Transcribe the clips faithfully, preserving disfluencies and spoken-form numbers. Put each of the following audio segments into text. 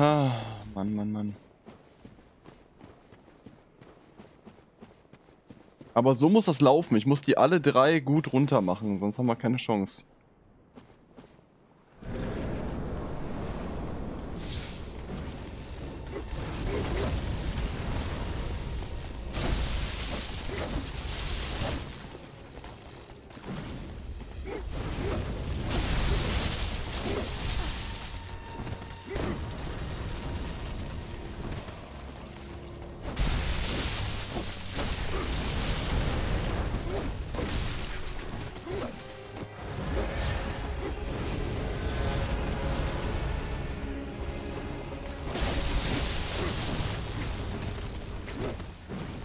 Ah, Mann, Mann, Mann. Aber so muss das laufen. Ich muss die alle drei gut runter machen, sonst haben wir keine Chance.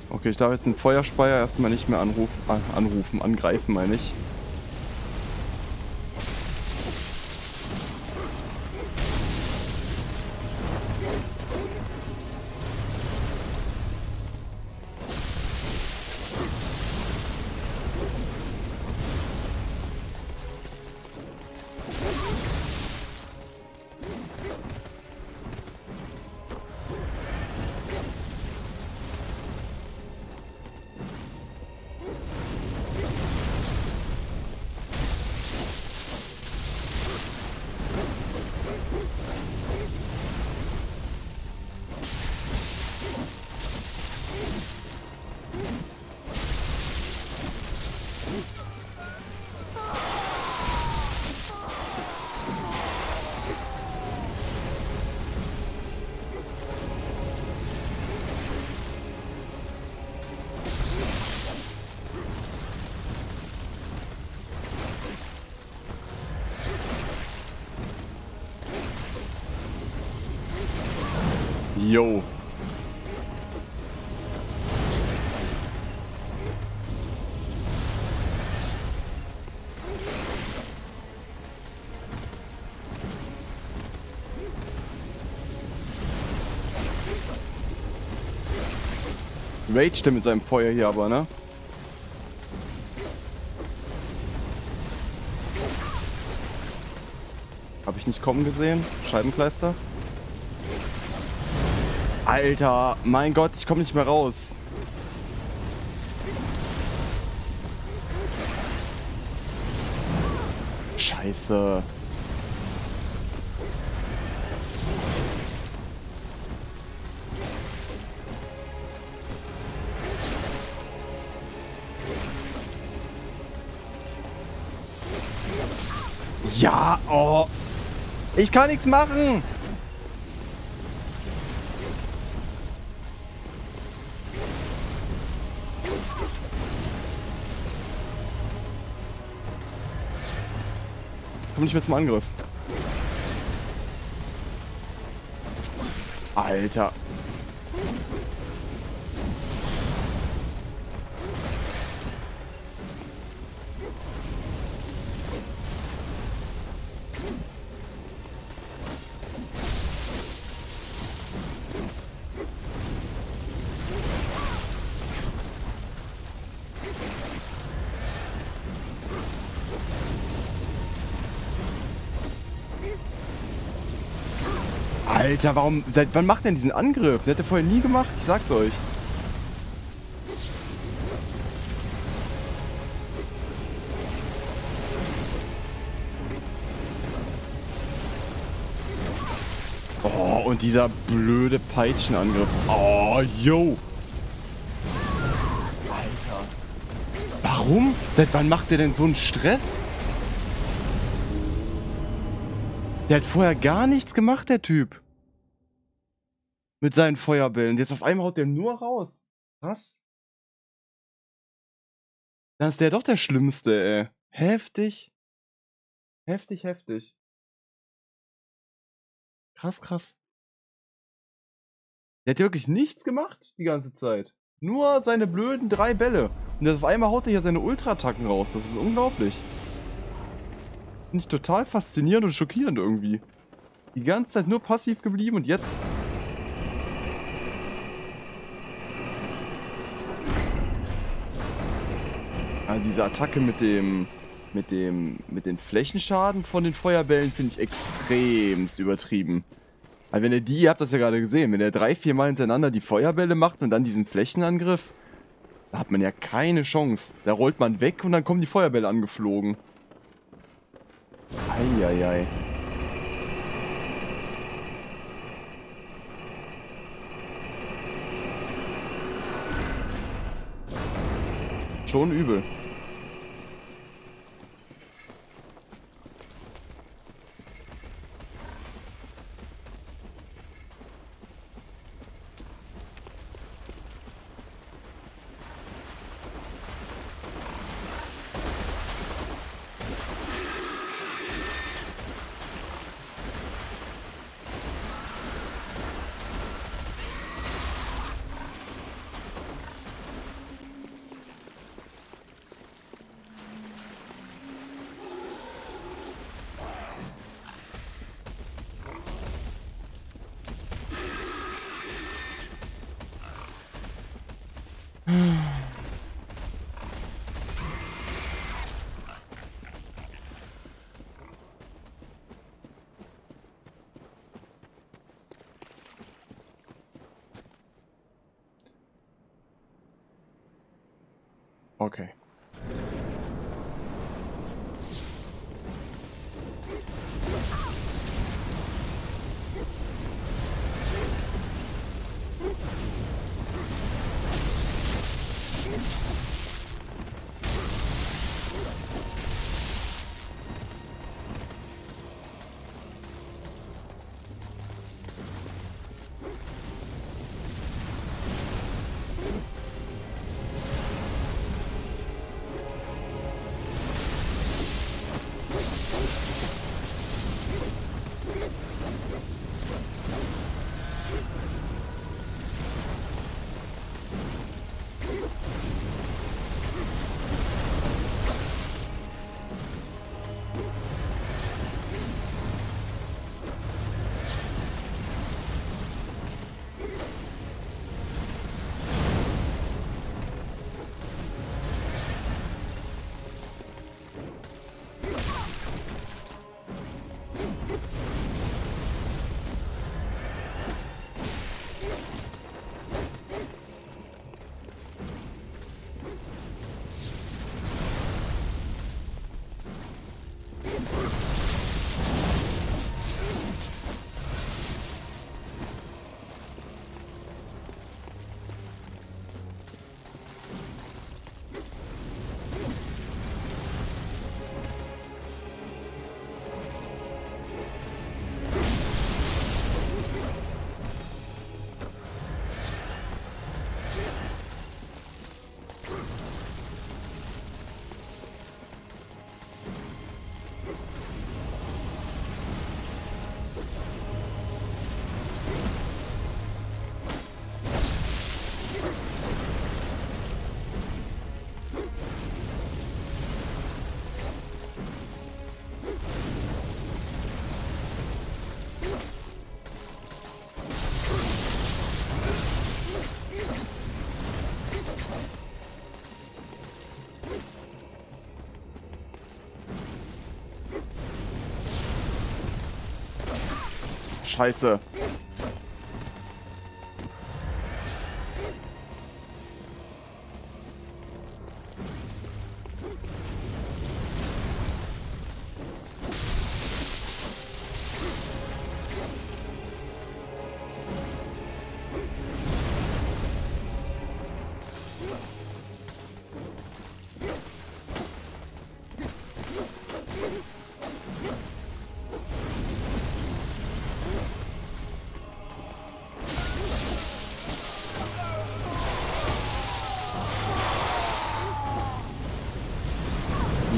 Okay, ich darf jetzt den Feuerspeier erstmal nicht mehr anrufen, anrufen, angreifen, meine ich. Yo. Raged mit seinem Feuer hier aber, ne? Hab ich nicht kommen gesehen? Scheibenkleister? Alter, mein Gott, ich komme nicht mehr raus. Scheiße. Ja, oh. Ich kann nichts machen. Nicht mehr zum Angriff. Alter. Alter, warum, seit wann macht denn diesen Angriff? Der hat er vorher nie gemacht, ich sag's euch. Oh, und dieser blöde Peitschenangriff. Oh, yo. Alter. Warum? Seit wann macht der denn so einen Stress? Der hat vorher gar nichts gemacht, der Typ. Mit seinen Feuerbällen. Jetzt auf einmal haut der nur raus. Was? Dann ist der doch der Schlimmste, ey. Heftig. Heftig, heftig. Krass, krass. Der hat ja wirklich nichts gemacht die ganze Zeit. Nur seine blöden drei Bälle. Und jetzt auf einmal haut er ja seine Ultra-Attacken raus. Das ist unglaublich. Finde ich total faszinierend und schockierend irgendwie. Die ganze Zeit nur passiv geblieben und jetzt... Also diese Attacke mit dem, mit dem, mit den Flächenschaden von den Feuerbällen finde ich extremst übertrieben. Also wenn er die, ihr habt das ja gerade gesehen, wenn er drei, vier Mal hintereinander die Feuerbälle macht und dann diesen Flächenangriff, da hat man ja keine Chance. Da rollt man weg und dann kommen die Feuerbälle angeflogen. Eieiei. Schon übel. Okay. Scheiße.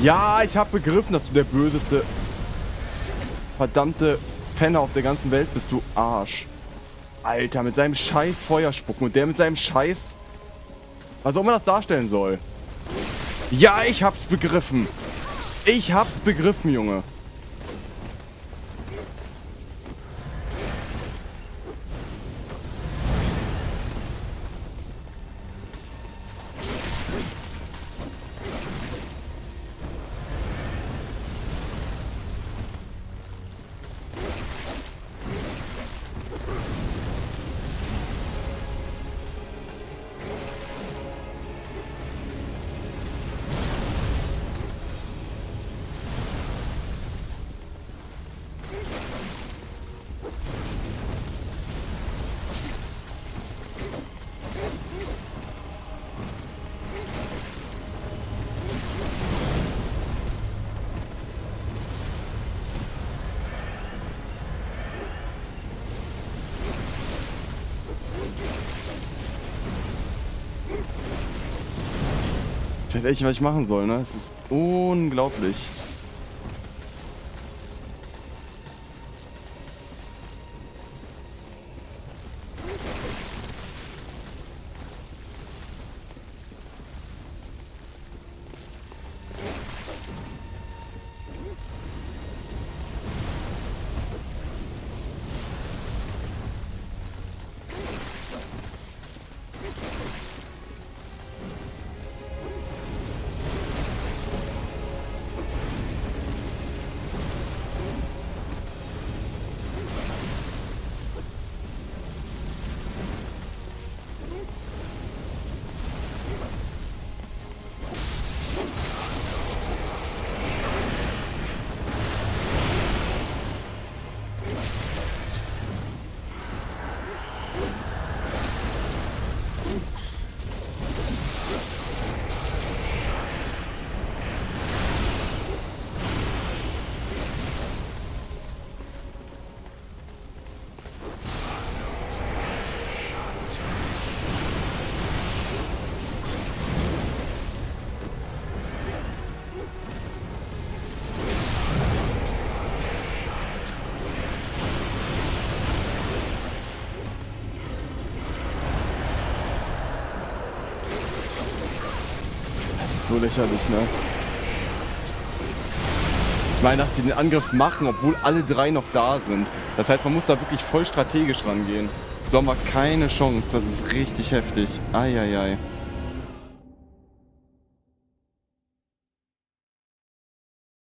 Ja, ich habe begriffen, dass du der böseste, verdammte Penner auf der ganzen Welt bist, du Arsch. Alter, mit seinem scheiß Feuerspucken und der mit seinem scheiß... Was auch immer das darstellen soll. Ja, ich hab's begriffen. Ich hab's begriffen, Junge. weiß echt, was ich machen soll, ne? Es ist unglaublich. So lächerlich, ne? Ich meine, dass die den Angriff machen, obwohl alle drei noch da sind. Das heißt, man muss da wirklich voll strategisch rangehen. So haben wir keine Chance. Das ist richtig heftig. Eieiei.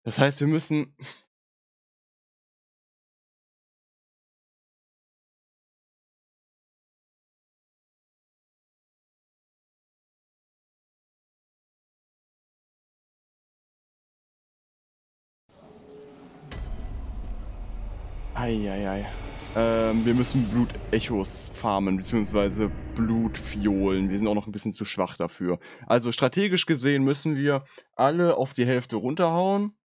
Das heißt, wir müssen... Eieiei. Ähm, wir müssen Blutechos farmen, beziehungsweise Blutfiolen. Wir sind auch noch ein bisschen zu schwach dafür. Also strategisch gesehen müssen wir alle auf die Hälfte runterhauen.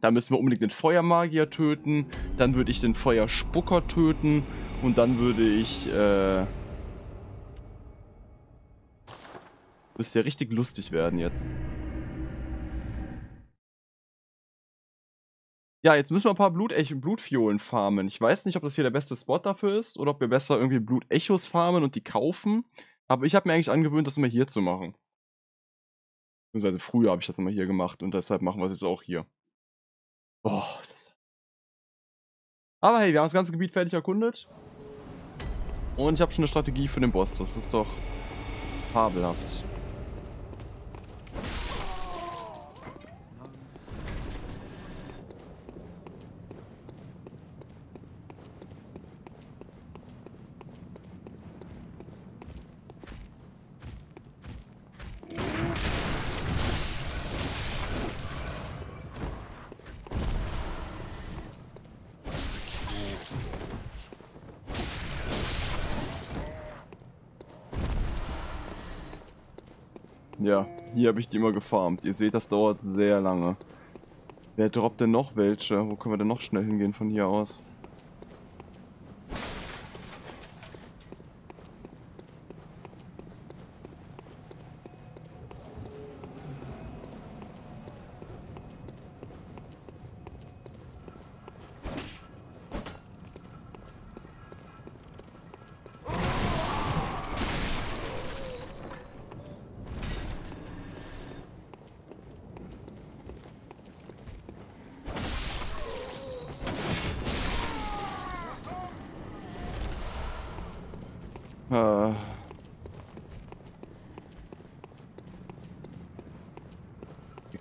Dann müssen wir unbedingt den Feuermagier töten. Dann würde ich den Feuerspucker töten. Und dann würde ich... Äh, müsste ja richtig lustig werden jetzt. Ja, jetzt müssen wir ein paar Blutecho Blutfiolen farmen. Ich weiß nicht, ob das hier der beste Spot dafür ist oder ob wir besser irgendwie Blutechos farmen und die kaufen. Aber ich habe mir eigentlich angewöhnt, das immer hier zu machen. Beziehungsweise früher habe ich das immer hier gemacht und deshalb machen wir es jetzt auch hier. Boah, das... Aber hey, wir haben das ganze Gebiet fertig erkundet. Und ich habe schon eine Strategie für den Boss. Das ist doch fabelhaft. Ja, hier habe ich die immer gefarmt. Ihr seht, das dauert sehr lange. Wer droppt denn noch welche? Wo können wir denn noch schnell hingehen von hier aus?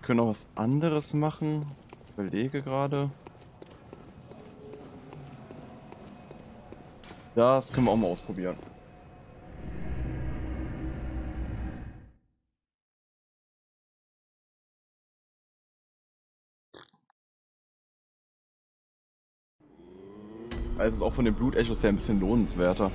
Wir können noch was anderes machen. Ich überlege gerade. Das können wir auch mal ausprobieren. Also ist auch von den Blutechos her ein bisschen lohnenswerter.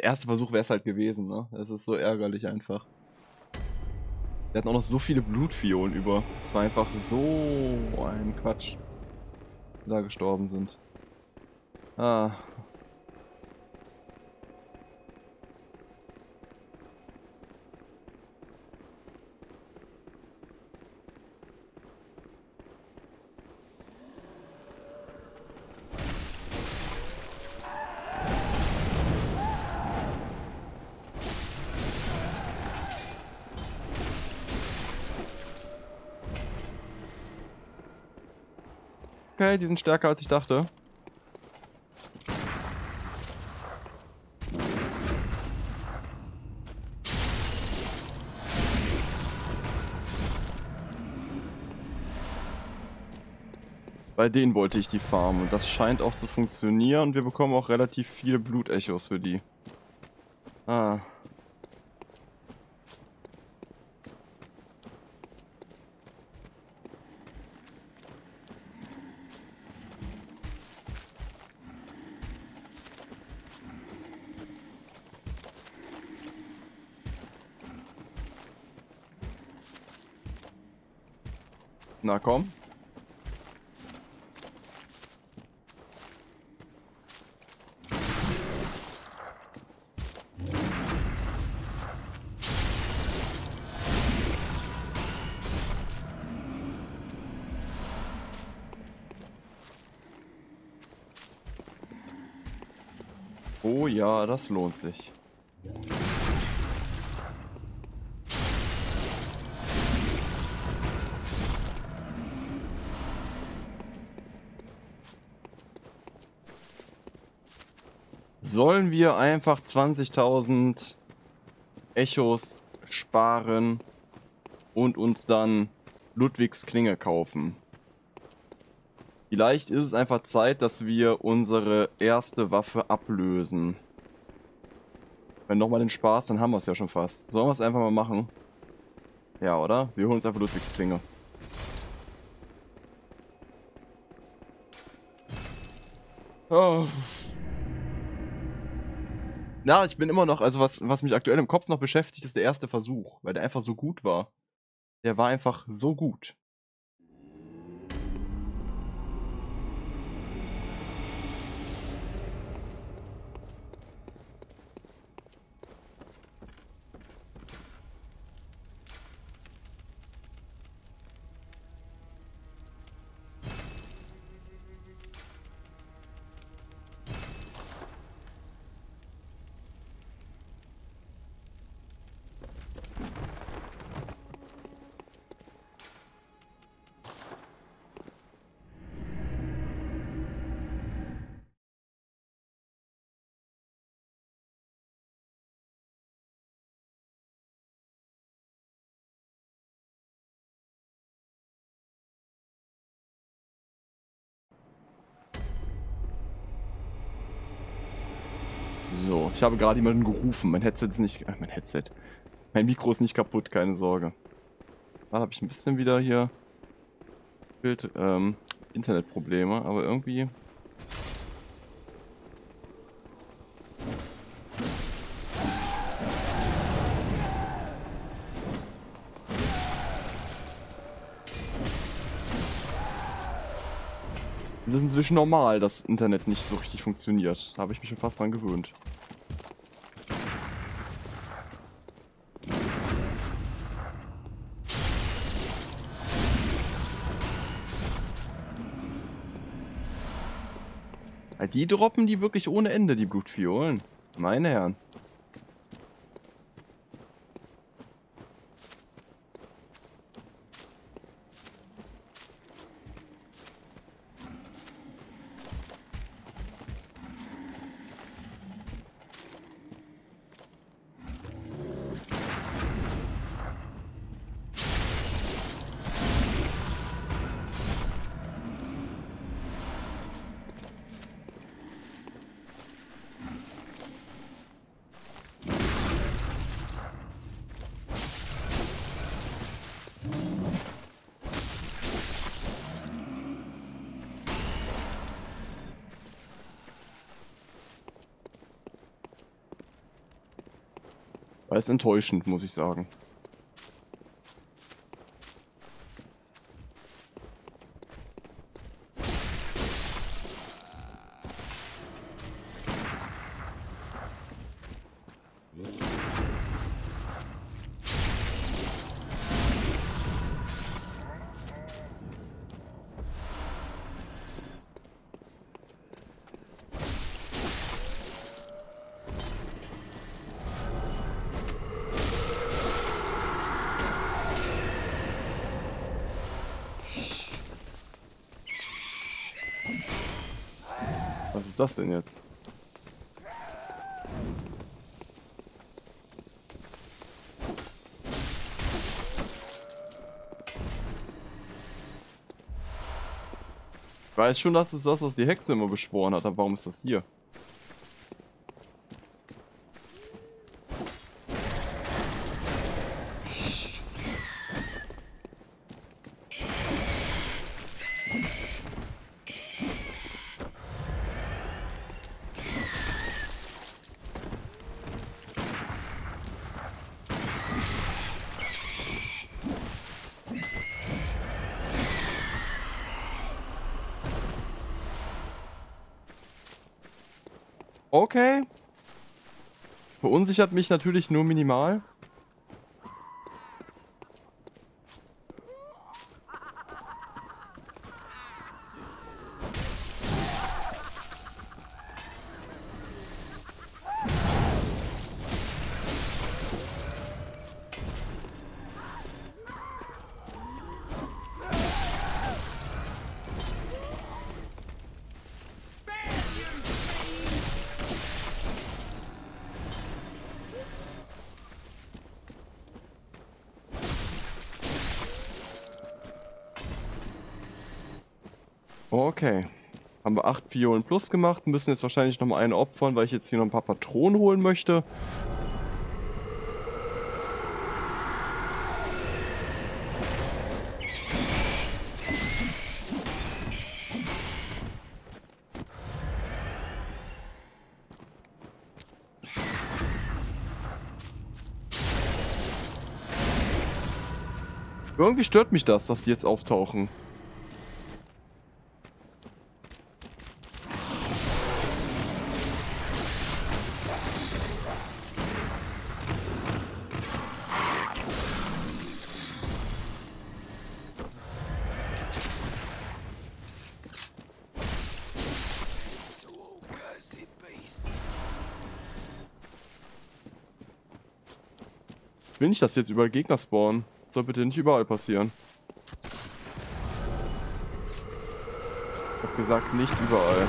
Der erste Versuch wäre es halt gewesen, ne? Das ist so ärgerlich einfach. Wir hatten auch noch so viele Blutfiolen über. Das war einfach so ein Quatsch. Die da gestorben sind. Ah. Okay, die sind stärker als ich dachte. Bei denen wollte ich die farmen und das scheint auch zu funktionieren und wir bekommen auch relativ viele Blutechos für die. Ah. Na komm. Oh ja, das lohnt sich. Sollen wir einfach zwanzigtausend Echos sparen und uns dann Ludwigs Klinge kaufen? Vielleicht ist es einfach Zeit, dass wir unsere erste Waffe ablösen. Wenn nochmal den Spaß, dann haben wir es ja schon fast. Sollen wir es einfach mal machen? Ja, oder? Wir holen uns einfach Ludwigs Klinge. Oh. Na, ja, ich bin immer noch, also was, was mich aktuell im Kopf noch beschäftigt, ist der erste Versuch, weil der einfach so gut war. Der war einfach so gut. So, ich habe gerade jemanden gerufen. Mein Headset ist nicht... Äh, mein Headset. Mein Mikro ist nicht kaputt, keine Sorge. Da habe ich ein bisschen wieder hier... Bild, ähm, Internetprobleme, aber irgendwie... Es ist inzwischen normal, dass Internet nicht so richtig funktioniert. Da habe ich mich schon fast dran gewöhnt. Die droppen die wirklich ohne Ende, die Blutfiolen. Meine Herren. Das ist enttäuschend, muss ich sagen. Was ist das denn jetzt? Ich weiß schon, das ist das, was die Hexe immer beschworen hat, aber warum ist das hier? Okay. Verunsichert mich natürlich nur minimal. Okay, haben wir acht Violen plus gemacht, müssen jetzt wahrscheinlich noch mal einen opfern, weil ich jetzt hier noch ein paar Patronen holen möchte. Irgendwie stört mich das, dass die jetzt auftauchen. Ich will nicht, dass jetzt überall Gegner spawnen. Das soll bitte nicht überall passieren. Ich hab gesagt, nicht überall.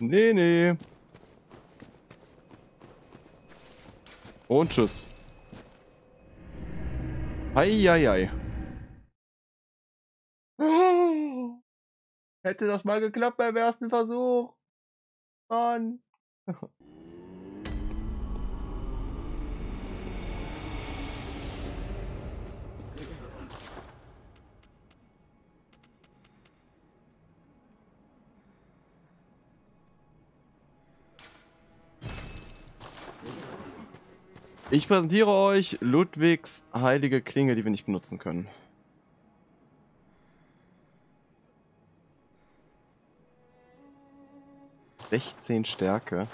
Nee, nee. Und tschüss. Eieiei. Oh. Hätte das mal geklappt beim ersten Versuch. Mann. Ich präsentiere euch Ludwigs heilige Klinge, die wir nicht benutzen können. sechzehn Stärke.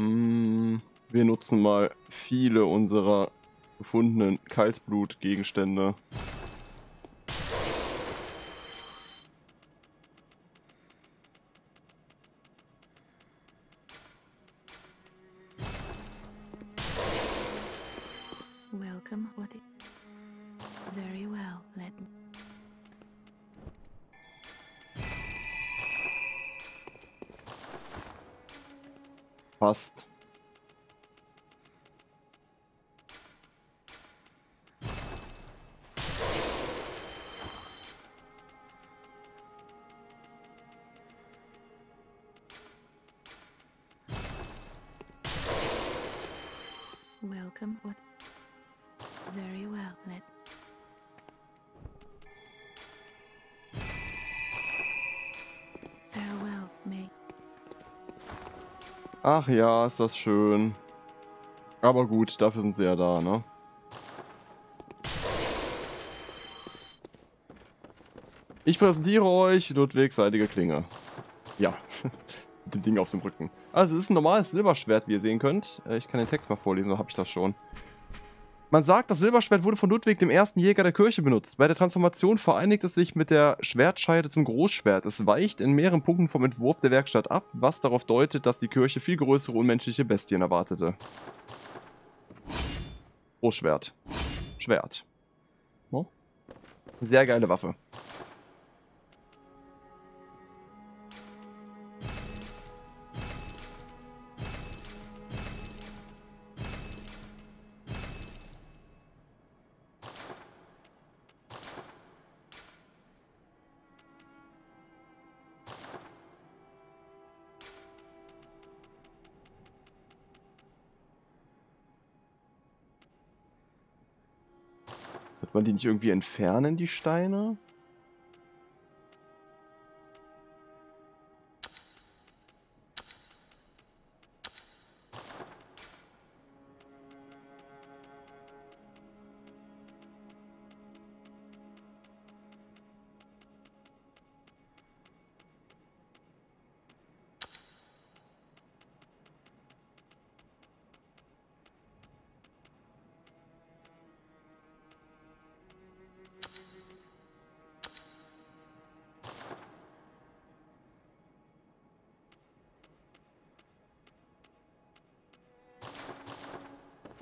Hm, wir nutzen mal viele unserer gefundenen Kaltblutgegenstände. Welcome, what is very well, let me. Passt. Welcome, what? Very well, let. Farewell, May. Ach ja, ist das schön. Aber gut, dafür sind sie ja da, ne? Ich präsentiere euch Ludwigs heilige Klinge. Ja, mit dem Ding auf dem Rücken. Also es ist ein normales Silberschwert, wie ihr sehen könnt. Ich kann den Text mal vorlesen, da habe ich das schon. Man sagt, das Silberschwert wurde von Ludwig, dem ersten Jäger der Kirche, benutzt. Bei der Transformation vereinigt es sich mit der Schwertscheide zum Großschwert. Es weicht in mehreren Punkten vom Entwurf der Werkstatt ab, was darauf deutet, dass die Kirche viel größere unmenschliche Bestien erwartete. Großschwert. Schwert. Oh. Sehr geile Waffe. Kann man die nicht irgendwie entfernen, die Steine?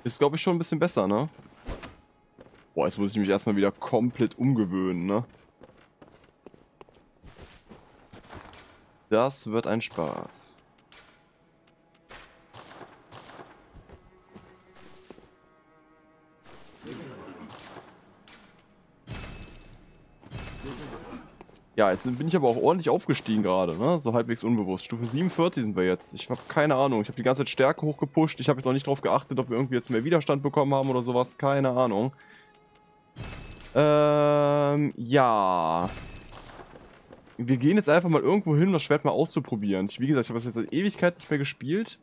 Ist, glaube ich, schon ein bisschen besser, ne? Boah, jetzt muss ich mich erstmal wieder komplett umgewöhnen, ne? Das wird ein Spaß. Ja, jetzt bin ich aber auch ordentlich aufgestiegen gerade, ne? So halbwegs unbewusst. Stufe siebenundvierzig sind wir jetzt. Ich habe keine Ahnung. Ich habe die ganze Zeit Stärke hochgepusht. Ich habe jetzt auch nicht drauf geachtet, ob wir irgendwie jetzt mehr Widerstand bekommen haben oder sowas. Keine Ahnung. Ähm, ja. Wir gehen jetzt einfach mal irgendwo hin, um das Schwert mal auszuprobieren. Ich, wie gesagt, ich habe das jetzt seit Ewigkeit nicht mehr gespielt.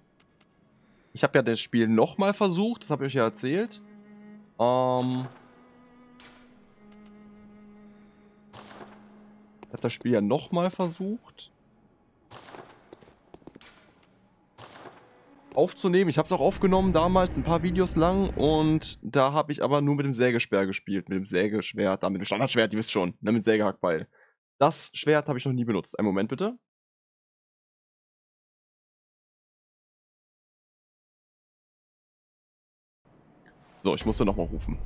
Ich habe ja das Spiel nochmal versucht. Das habe ich euch ja erzählt. Ähm... Ich habe das Spiel ja nochmal versucht aufzunehmen. Ich habe es auch aufgenommen damals, ein paar Videos lang. Und da habe ich aber nur mit dem Sägesperr gespielt. Mit dem Sägeschwert, da mit dem Standardschwert, ihr wisst schon. Ne, mit Sägehackbeil. Das Schwert habe ich noch nie benutzt. Einen Moment bitte. So, ich musste nochmal rufen.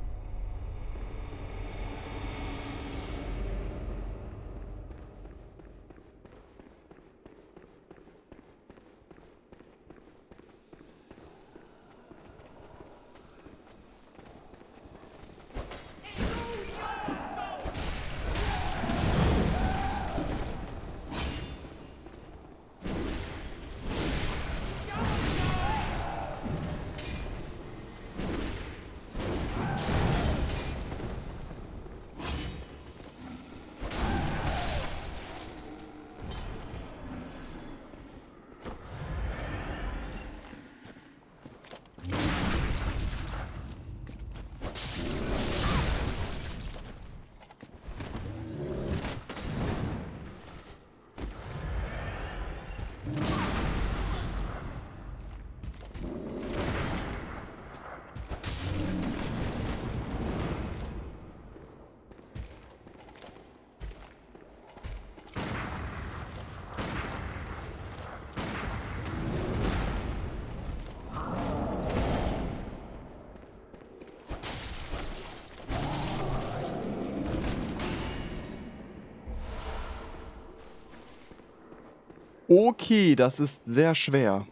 Okay, das ist sehr schwer.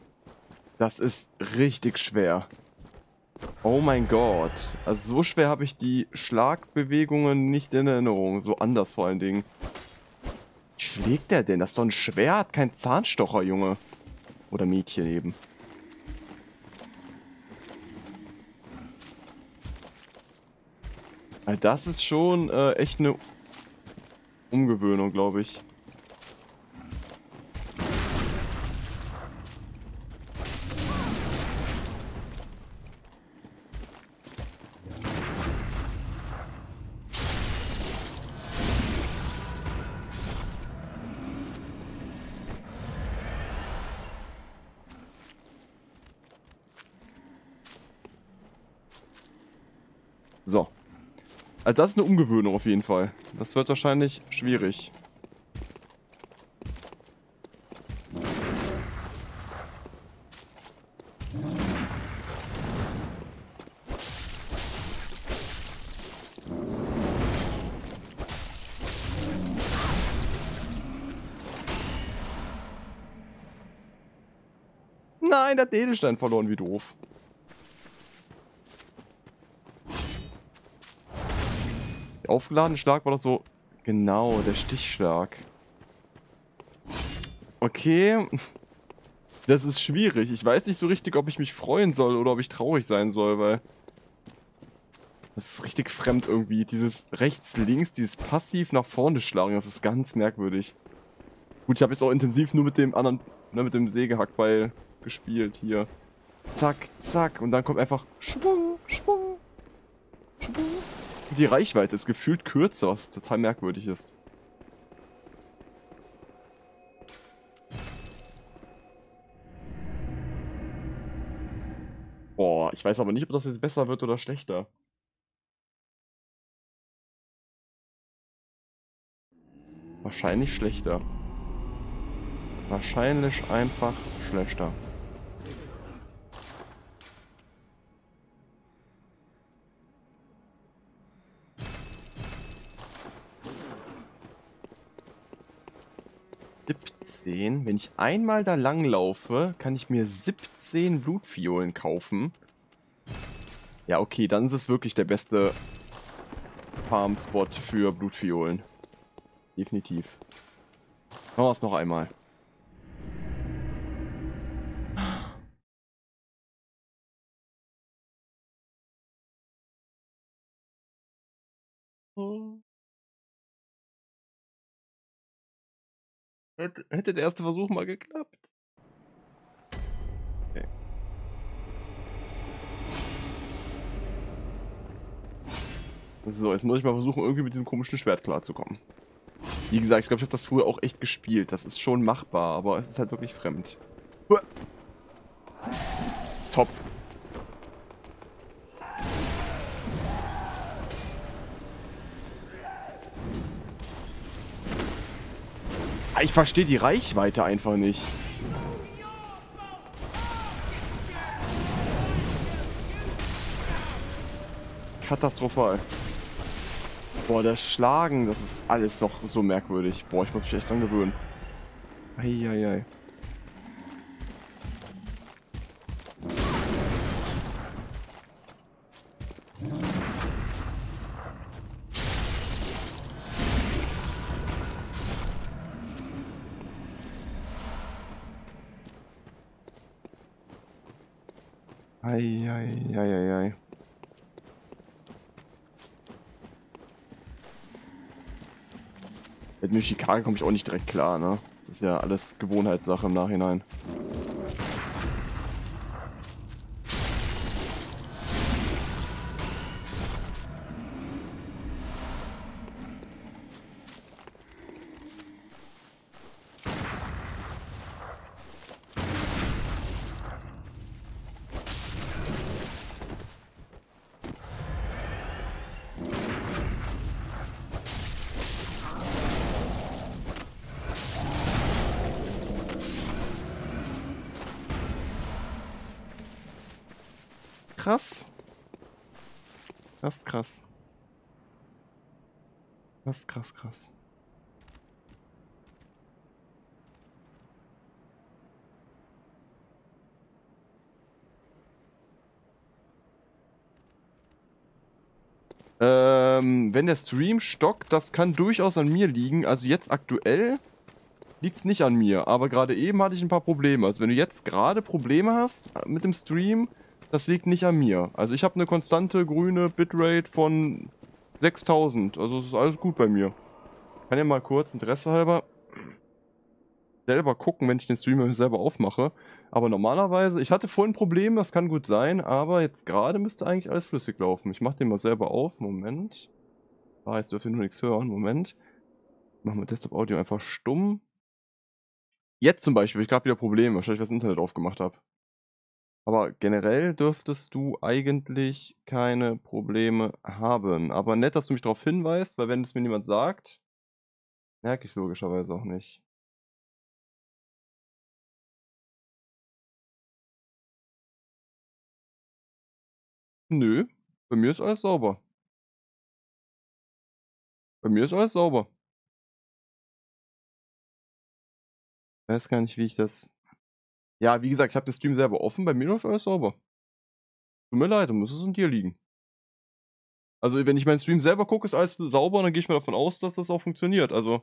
Das ist richtig schwer. Oh mein Gott. Also so schwer habe ich die Schlagbewegungen nicht in Erinnerung. So anders vor allen Dingen. Wie schlägt der denn? Das ist doch ein Schwert, kein Zahnstocher, Junge. Oder Mädchen eben. Das ist schon äh, echt eine Umgewöhnung, glaube ich. So. Also das ist eine Umgewöhnung auf jeden Fall. Das wird wahrscheinlich schwierig. Nein, der hat den Edelstein verloren, wie doof. Aufgeladene Schlag war doch so... Genau, der Stichschlag. Okay. Das ist schwierig. Ich weiß nicht so richtig, ob ich mich freuen soll oder ob ich traurig sein soll, weil... Das ist richtig fremd irgendwie. Dieses rechts-links, dieses passiv nach vorne schlagen, das ist ganz merkwürdig. Gut, ich habe jetzt auch intensiv nur mit dem anderen... Ne, mit dem Sägehackbeil gespielt hier. Zack, zack. Und dann kommt einfach... Schwung, schwung, schwung. Die Reichweite ist gefühlt kürzer, was total merkwürdig ist. Boah, ich weiß aber nicht, ob das jetzt besser wird oder schlechter. Wahrscheinlich schlechter. Wahrscheinlich einfach schlechter. siebzehn. Wenn ich einmal da lang laufe, kann ich mir siebzehn Blutfiolen kaufen. Ja, okay, dann ist es wirklich der beste Farm-Spot für Blutfiolen. Definitiv. Machen wir es noch einmal. Hätte der erste Versuch mal geklappt. Okay. So, jetzt muss ich mal versuchen, irgendwie mit diesem komischen Schwert klarzukommen. Wie gesagt, ich glaube, ich habe das früher auch echt gespielt. Das ist schon machbar, aber es ist halt wirklich fremd. Uah. Top. Ich verstehe die Reichweite einfach nicht. Katastrophal. Boah, das Schlagen, das ist alles doch so merkwürdig. Boah, ich muss mich echt dran gewöhnen. Eieiei. Eieieiei. Mit mir Schikane komme ich auch nicht direkt klar, ne? Das ist ja alles Gewohnheitssache im Nachhinein. Krass. Das ist krass. Das ist krass, krass. Ähm, wenn der Stream stockt, das kann durchaus an mir liegen. Also jetzt aktuell liegt es nicht an mir. Aber gerade eben hatte ich ein paar Probleme. Also wenn du jetzt gerade Probleme hast mit dem Stream, das liegt nicht an mir. Also ich habe eine konstante grüne Bitrate von sechstausend. Also es ist alles gut bei mir. Ich kann ja mal kurz, Interesse halber, selber gucken, wenn ich den Stream selber aufmache. Aber normalerweise, ich hatte vorhin ein Problem, das kann gut sein, aber jetzt gerade müsste eigentlich alles flüssig laufen. Ich mache den mal selber auf, Moment. Ah, jetzt dürfen wir nur nichts hören, Moment. Machen wir Desktop-Audio einfach stumm. Jetzt zum Beispiel, ich habe wieder Probleme, wahrscheinlich weil ich das Internet aufgemacht habe. Aber generell dürftest du eigentlich keine Probleme haben. Aber nett, dass du mich darauf hinweist, weil wenn es mir niemand sagt, merke ich es logischerweise auch nicht. Nö, bei mir ist alles sauber. Bei mir ist alles sauber. Ich weiß gar nicht, wie ich das... Ja, wie gesagt, ich habe den Stream selber offen, bei mir läuft alles sauber. Tut mir leid, dann muss es an dir liegen. Also wenn ich meinen Stream selber gucke, ist alles sauber und dann gehe ich mal davon aus, dass das auch funktioniert. Also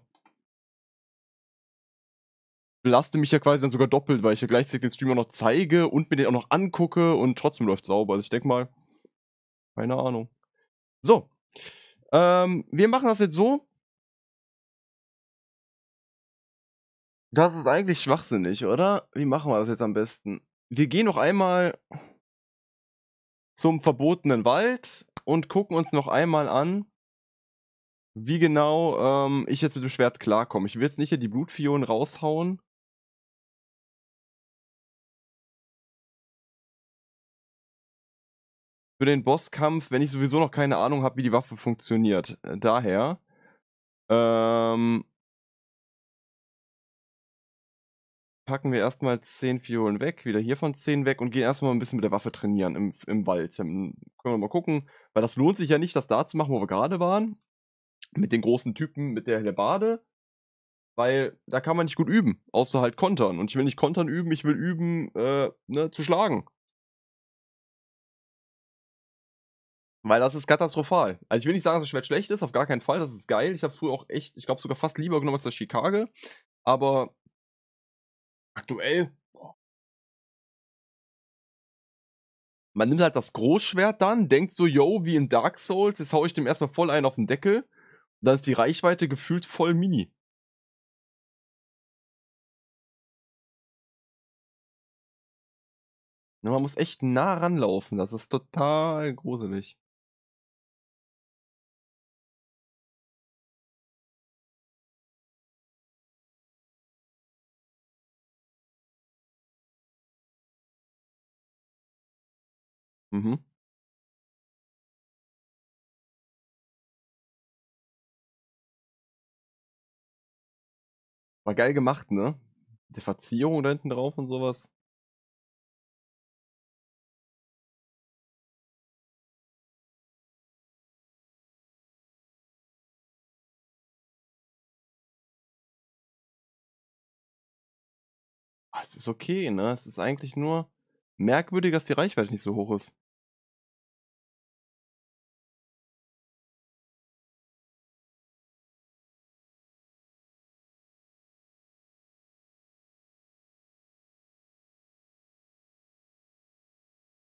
belaste mich ja quasi dann sogar doppelt, weil ich ja gleichzeitig den Stream auch noch zeige und mir den auch noch angucke und trotzdem läuft es sauber. Also ich denke mal, keine Ahnung. So, ähm, wir machen das jetzt so. Das ist eigentlich schwachsinnig, oder? Wie machen wir das jetzt am besten? Wir gehen noch einmal zum verbotenen Wald und gucken uns noch einmal an, wie genau ähm, ich jetzt mit dem Schwert klarkomme. Ich will jetzt nicht hier die Blutfiolen raushauen. Für den Bosskampf, wenn ich sowieso noch keine Ahnung habe, wie die Waffe funktioniert. Daher, ähm... packen wir erstmal zehn Fiolen weg, wieder hier von zehn weg und gehen erstmal ein bisschen mit der Waffe trainieren im, im Wald. Dann können wir mal gucken, weil das lohnt sich ja nicht, das da zu machen, wo wir gerade waren. Mit den großen Typen, mit der Hellebarde. Weil da kann man nicht gut üben, außer halt kontern. Und ich will nicht kontern üben, ich will üben, äh, ne, zu schlagen. Weil das ist katastrophal. Also ich will nicht sagen, dass das Schwert schlecht ist, auf gar keinen Fall. Das ist geil. Ich habe es früher auch echt, ich glaube sogar fast lieber genommen als das Chicago. Aber... aktuell. Man nimmt halt das Großschwert dann, denkt so, yo, wie in Dark Souls, jetzt hau ich dem erstmal voll einen auf den Deckel. Und dann ist die Reichweite gefühlt voll mini. Ja, man muss echt nah ranlaufen, das ist total gruselig. Mhm. War geil gemacht, ne? Die Verzierung da hinten drauf und sowas. Ah, es ist okay, ne? Es ist eigentlich nur merkwürdig, dass die Reichweite nicht so hoch ist.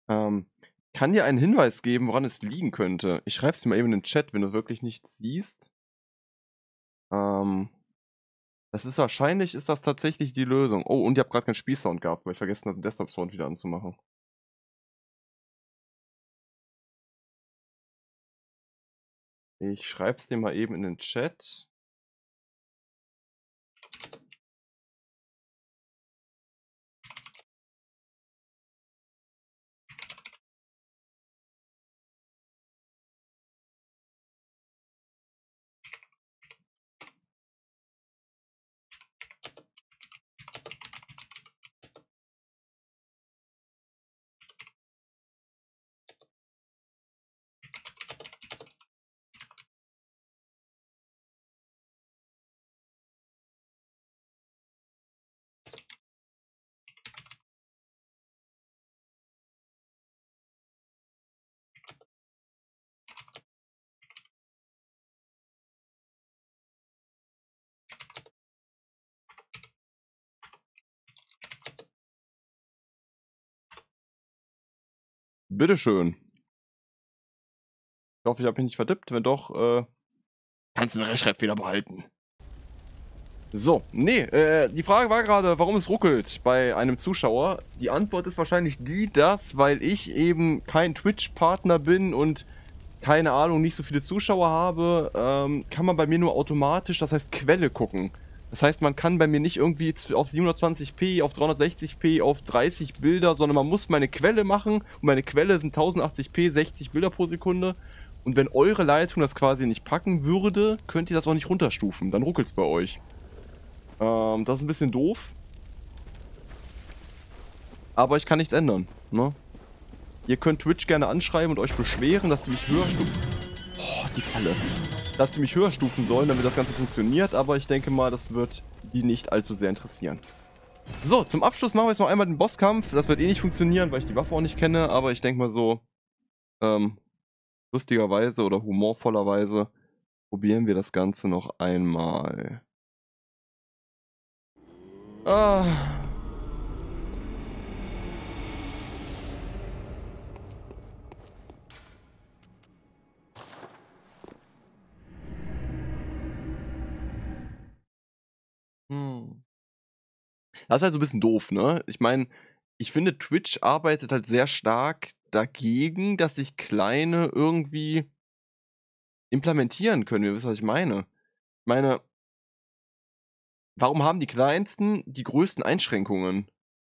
Ähm, kann dir einen Hinweis geben, woran es liegen könnte? Ich schreibe es dir mal eben in den Chat, wenn du wirklich nichts siehst. Ähm, das ist wahrscheinlich, ist das tatsächlich die Lösung. Oh, und ich habe gerade keinen Spielsound gehabt, weil ich vergessen habe, den Desktop-Sound wieder anzumachen. Ich schreibe es dir mal eben in den Chat. Bitteschön. Ich hoffe, ich habe mich nicht vertippt. Wenn doch, äh, kannst du den Rechtschreibfehler behalten. So, nee, äh, die Frage war gerade, warum es ruckelt bei einem Zuschauer. Die Antwort ist wahrscheinlich die, dass, weil ich eben kein Twitch-Partner bin und keine Ahnung, nicht so viele Zuschauer habe, ähm, kann man bei mir nur automatisch, das heißt Quelle gucken. Das heißt, man kann bei mir nicht irgendwie auf siebenhundertzwanzig p, auf dreihundertsechzig p, auf dreißig Bilder, sondern man muss meine Quelle machen. Und meine Quelle sind tausendachtzig p, sechzig Bilder pro Sekunde. Und wenn eure Leitung das quasi nicht packen würde, könnt ihr das auch nicht runterstufen. Dann ruckelt's bei euch. Ähm, das ist ein bisschen doof. Aber ich kann nichts ändern, ne? Ihr könnt Twitch gerne anschreiben und euch beschweren, dass die mich höher stufen... Oh, die Falle. Dass die mich höher stufen sollen, damit das Ganze funktioniert. Aber ich denke mal, das wird die nicht allzu sehr interessieren. So, zum Abschluss machen wir jetzt noch einmal den Bosskampf. Das wird eh nicht funktionieren, weil ich die Waffe auch nicht kenne. Aber ich denke mal so... Ähm... lustigerweise oder humorvollerweise probieren wir das Ganze noch einmal. Ah. Hm. Das ist halt so ein bisschen doof, ne? Ich meine, ich finde, Twitch arbeitet halt sehr stark dagegen, dass sich Kleine irgendwie implementieren können. Ihr wisst, was ich meine. Ich meine, warum haben die Kleinsten die größten Einschränkungen?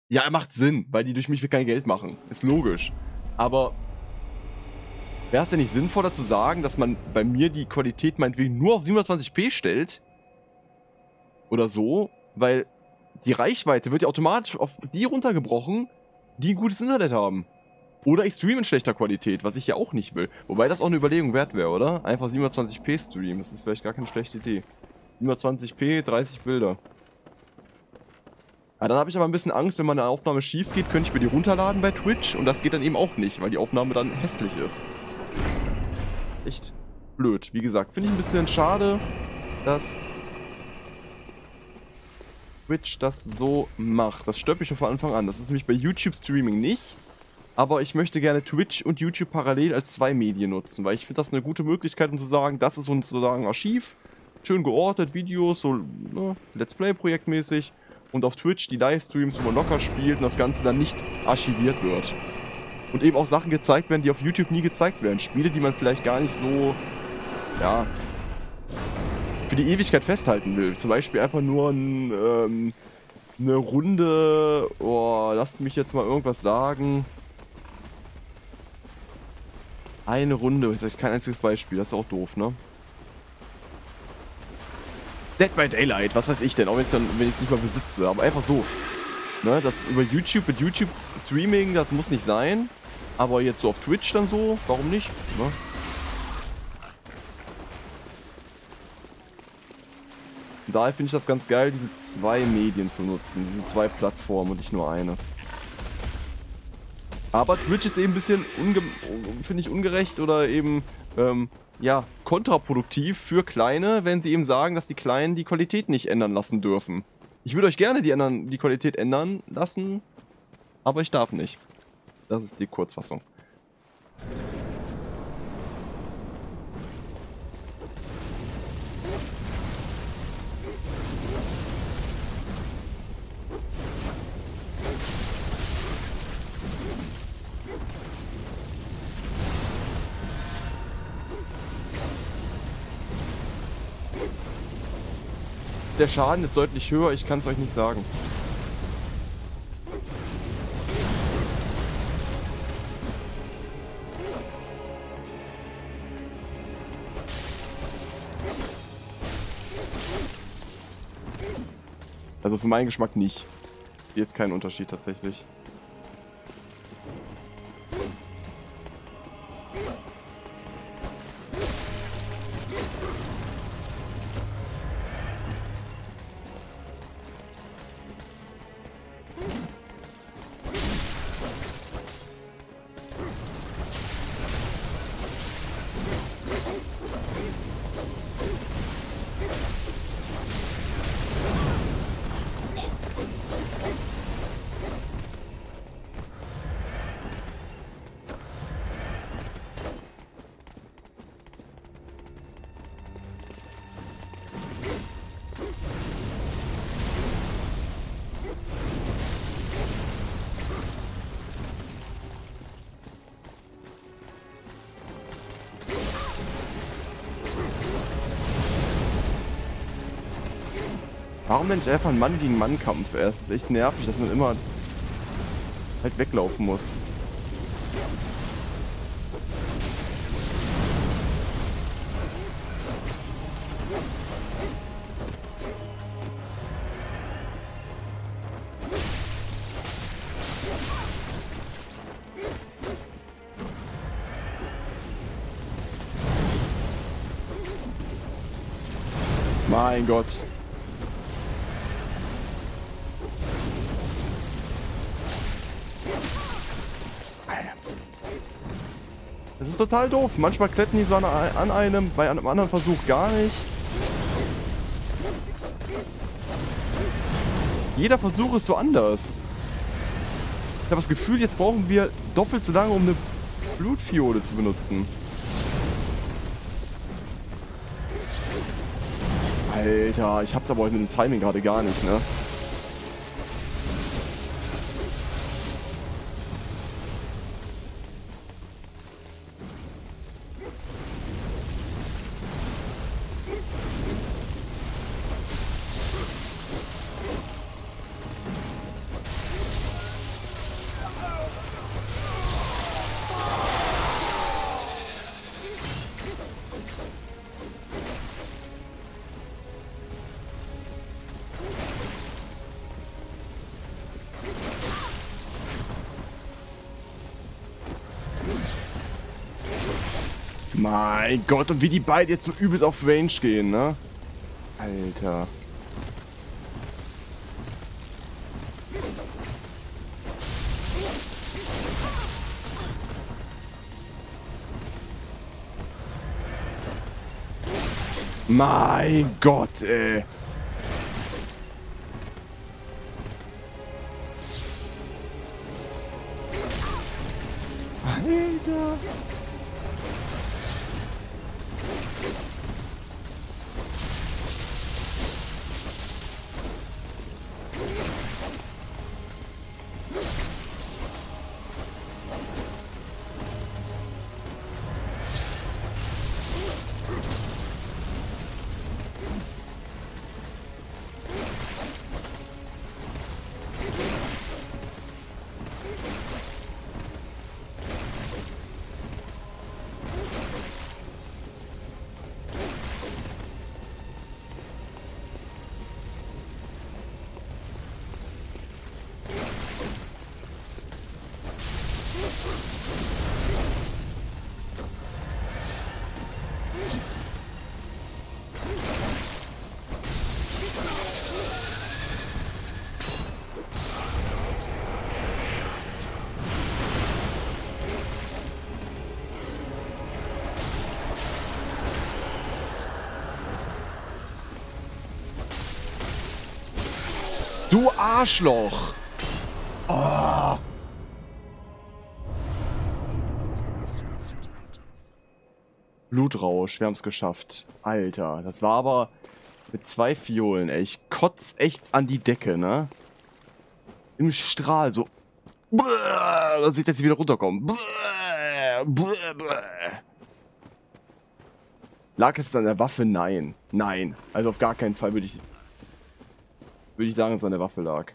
Ja, er macht Sinn, weil die durch mich kein Geld machen. Ist logisch. Aber wäre es denn nicht sinnvoller zu sagen, dass man bei mir die Qualität meinetwegen nur auf siebenhundertzwanzig p stellt? Oder so? Weil die Reichweite wird ja automatisch auf die runtergebrochen, die ein gutes Internet haben. Oder ich streame in schlechter Qualität, was ich ja auch nicht will. Wobei das auch eine Überlegung wert wäre, oder? Einfach siebenhundertzwanzig p streamen, das ist vielleicht gar keine schlechte Idee. siebenhundertzwanzig p, dreißig Bilder. Ja, dann habe ich aber ein bisschen Angst, wenn meine Aufnahme schief geht, könnte ich mir die runterladen bei Twitch. Und das geht dann eben auch nicht, weil die Aufnahme dann hässlich ist. Echt blöd, wie gesagt. Finde ich ein bisschen schade, dass Twitch das so macht. Das stört mich schon von Anfang an. Das ist nämlich bei YouTube-Streaming nicht. Aber ich möchte gerne Twitch und YouTube parallel als zwei Medien nutzen, weil ich finde das eine gute Möglichkeit, um zu sagen, das ist sozusagen Archiv, schön geordnet, Videos, so ne, Let's Play-Projektmäßig und auf Twitch die Livestreams, wo man locker spielt und das Ganze dann nicht archiviert wird. Und eben auch Sachen gezeigt werden, die auf YouTube nie gezeigt werden. Spiele, die man vielleicht gar nicht so, ja, für die Ewigkeit festhalten will. Zum Beispiel einfach nur ein, ähm, eine Runde, oh, lasst mich jetzt mal irgendwas sagen... Eine Runde, ich sag kein einziges Beispiel, das ist auch doof, ne? Dead by Daylight, was weiß ich denn, auch wenn ich es nicht mal besitze, aber einfach so. Ne, das über YouTube, mit YouTube Streaming, das muss nicht sein. Aber jetzt so auf Twitch dann so, warum nicht? Ne? Daher finde ich das ganz geil, diese zwei Medien zu nutzen, diese zwei Plattformen und nicht nur eine. Aber Twitch ist eben ein bisschen, finde ich, ungerecht oder eben, ähm, ja, kontraproduktiv für Kleine, wenn sie eben sagen, dass die Kleinen die Qualität nicht ändern lassen dürfen. Ich würde euch gerne die, ändern, die Qualität ändern lassen, aber ich darf nicht. Das ist die Kurzfassung. Der Schaden ist deutlich höher, ich kann es euch nicht sagen. Also für meinen Geschmack nicht. Jetzt keinen Unterschied tatsächlich. Warum denn nicht einfach ein Mann gegen Mann-Kampf? Es ist echt nervig, dass man immer halt weglaufen muss. Mein Gott. Das ist total doof. Manchmal kletten die so an, an einem, bei einem anderen Versuch gar nicht. Jeder Versuch ist so anders. Ich habe das Gefühl, jetzt brauchen wir doppelt so lange, um eine Blutfiole zu benutzen. Alter, ich hab's aber heute mit dem Timing gerade gar nicht, ne? Mein Gott, und wie die beiden jetzt so übelst auf Range gehen, ne? Alter. Mein Gott, ey. Alter. Du Arschloch! Oh. Blutrausch, wir haben es geschafft. Alter, das war aber mit zwei Fiolen, ey. Ich kotz echt an die Decke, ne? Im Strahl, so. Dass ich jetzt wieder runterkomme. Lag es an der Waffe? Nein. Nein. Also auf gar keinen Fall würde ich... Würde ich sagen, dass es an der Waffe lag.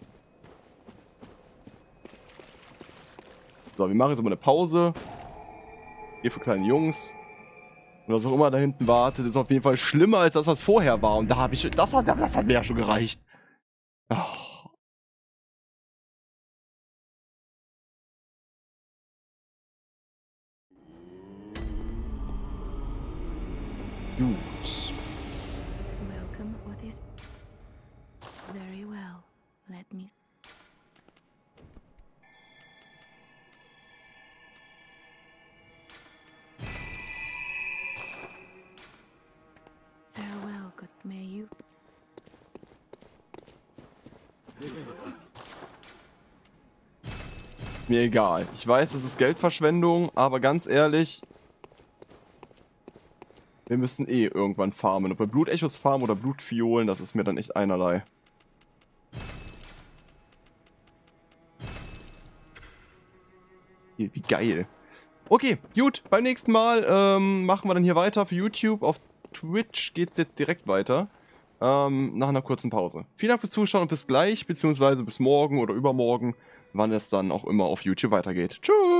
So, wir machen jetzt mal eine Pause. Hier für kleine Jungs. Und was auch immer da hinten wartet, ist auf jeden Fall schlimmer als das, was vorher war. Und da habe ich... Das hat, das hat mir ja schon gereicht. Ach. Gut. Very well. Let me. Farewell, good may you. Mir egal. Ich weiß, das ist Geldverschwendung, aber ganz ehrlich, wir müssen eh irgendwann farmen. Ob wir Blutechos farmen oder Blutfiolen, das ist mir dann echt einerlei. Wie geil. Okay, gut. Beim nächsten Mal ähm, machen wir dann hier weiter für YouTube. Auf Twitch geht es jetzt direkt weiter. ähm, nach einer kurzen Pause. Vielen Dank fürs Zuschauen und bis gleich, beziehungsweise bis morgen oder übermorgen, wann es dann auch immer auf YouTube weitergeht. Tschüss!